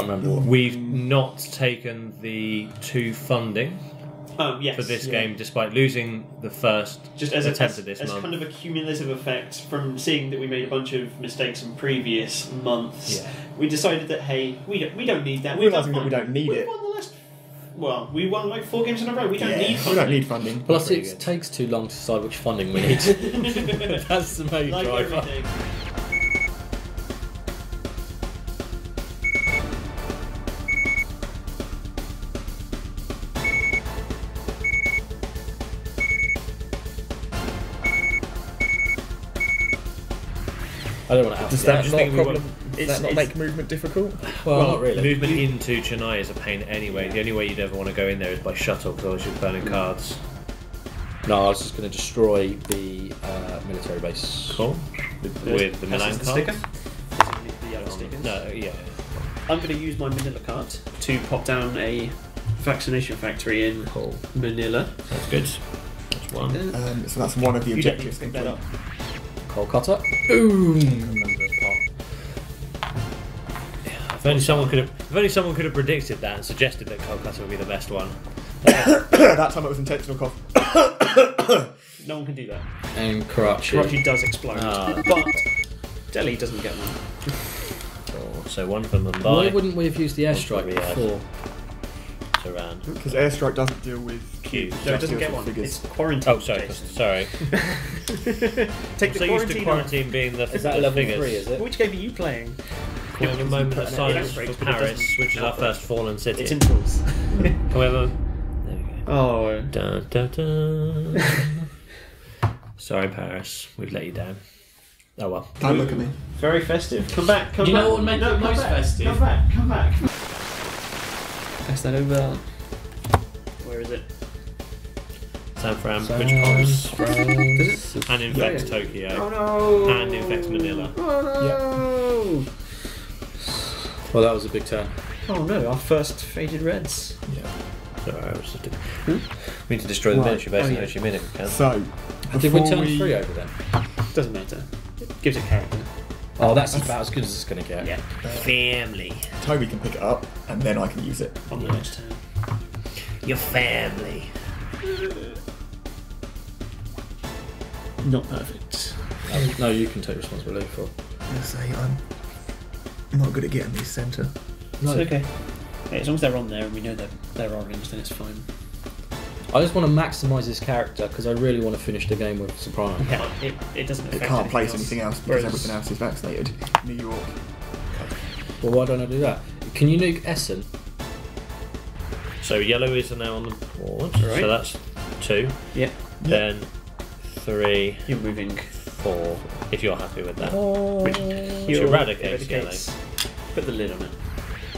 can't remember what. We've not taken the two funding for this game, despite losing the first attempt at this month. As kind of a cumulative effect from seeing that we made a bunch of mistakes in previous months, we decided that, hey, we don't need that. Realising that we don't need it. Well, we won like 4 games in a row. We don't need funding. We don't need funding. Plus, it takes too long to decide which funding we need. That's the main driver. Everything. I don't want to have to. Does that not problem? Does that not make movement difficult? Well, not really. Movement into Chennai is a pain anyway. Yeah. The only way you'd ever want to go in there is by shuttle, because you're burning cards. No, I was just going to destroy the military base. Cool. With the Milan card. Sticker? The yellow stickers? No, yeah. I'm going to use my Manila card to pop down a vaccination factory in Manila. That's good. That's one. So that's one of the objectives. Pick that up. Kolkata. Boom! If only someone could have predicted that and suggested that Kolkata would be the best one. That time it was intentional cough. No one can do that. And Karachi. Karachi does explode, but Delhi doesn't get one. So one from Mumbai. Why wouldn't we have used the airstrike before? Because airstrike doesn't deal with cubes. No, it doesn't get one. Figures. It's quarantine. Oh, sorry. Jason. Sorry. Take the quarantine. Used to quarantine being the is that level 3? Is it? Which game are you playing? We're in a moment of silence for Paris, which is our first fallen city. It's in tools. However, there we go. Oh. Da, da, da. Sorry, Paris. We've let you down. Oh well. Don't look at me. Very festive. Come back. Come back. You know what would make it most festive? Come back. Come back. Pass that over. Where is it? San Fran, which pops. And infects Tokyo. Oh no! And infects Manila. Oh no! Yep. Well, that was a big turn. Oh no, our first faded reds. Yeah. Sorry, I was just we need to destroy the military base in actually a minute. So, did we turn 3 over then? Doesn't matter. It gives it character. Oh, that's about as good as it's going to get. Yeah. Family. Toby can pick it up, and then I can use it. On the next turn. Your family. Not perfect. No, you can take responsibility for it. Yes, I'm not good at getting these centre. No. It's okay. Hey, as long as they're on there and we know they're orange, then it's fine. I just want to maximise this character because I really want to finish the game with Soprano. Yeah, it doesn't affect it can't place anything else because everything else is vaccinated. New York. Well, why don't I do that? Can you nuke Essen? So yellow is now on the board. Right. So that's 2. Yeah. Then 3. You're moving. 4. If you're happy with that. Oh, which eradicates. Put the lid on it.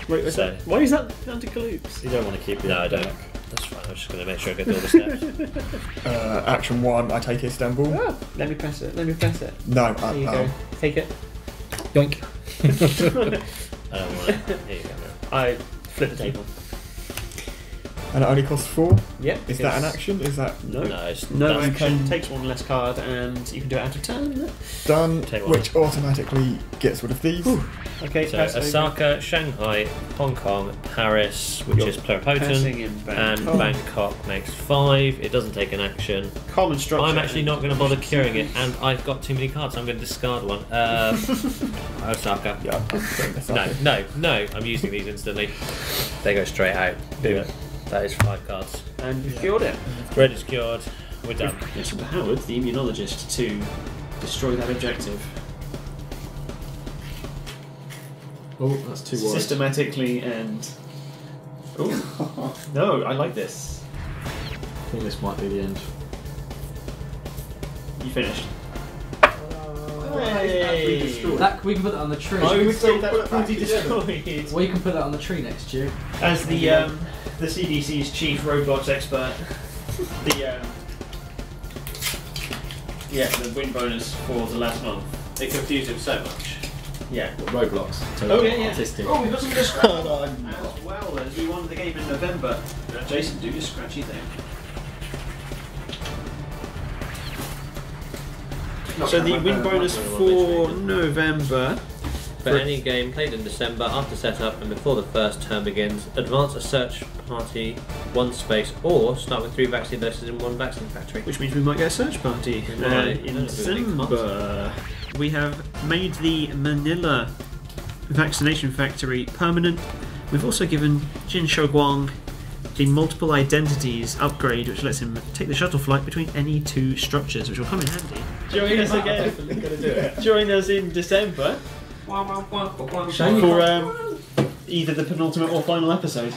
Wait, so, why is that under loops? You don't want to keep it. No, I don't. That's fine. I'm just going to make sure I get all the steps. Action 1. I take Istanbul. Oh, let me press it. Let me press it. No. There you go. Take it. Yoink. I don't want it. There you go. I flip the table. And it only costs 4? Yep. Is that an action? Is that no? It's no action. Takes one less card, and you can do it out of turn. Done. Which automatically gets rid of these. Ooh. Okay. So Osaka, Shanghai, Hong Kong, Paris, which is pluripotent, and Bangkok makes 5. It doesn't take an action. Common structure. I'm actually not going to bother curing it, and I've got too many cards. So I'm going to discard one. Osaka. Yeah. No. I'm using these instantly. They go straight out. Do it. That is 5 cards. And we've cured it. Red is cured. We're done. It's for Howard, the immunologist, to destroy that objective. Oh, that's too wide. Systematically and... Oh, no, I like this. I think this might be the end. You finished. Hey. That we can put that on the tree. Oh, we can put that on the tree next year. As the CDC's chief Roblox expert, the win bonus for the last month. It confused him so much. Yeah, well, Roblox. Artistic. Oh, we got some scratch. As well as we won the game in November. Jason, do your scratchy thing. So the win bonus for November For any game played in December, after setup and before the first term begins, advance a search party one space, or start with 3 vaccine doses in 1 vaccine factory. Which means we might get a search party in December. We have made the Manila vaccination factory permanent. We've also given Jin Shoguang the multiple identities upgrade, which lets him take the shuttle flight between any 2 structures, which will come in handy. Join us again. Join us in December. For either the penultimate or final episode.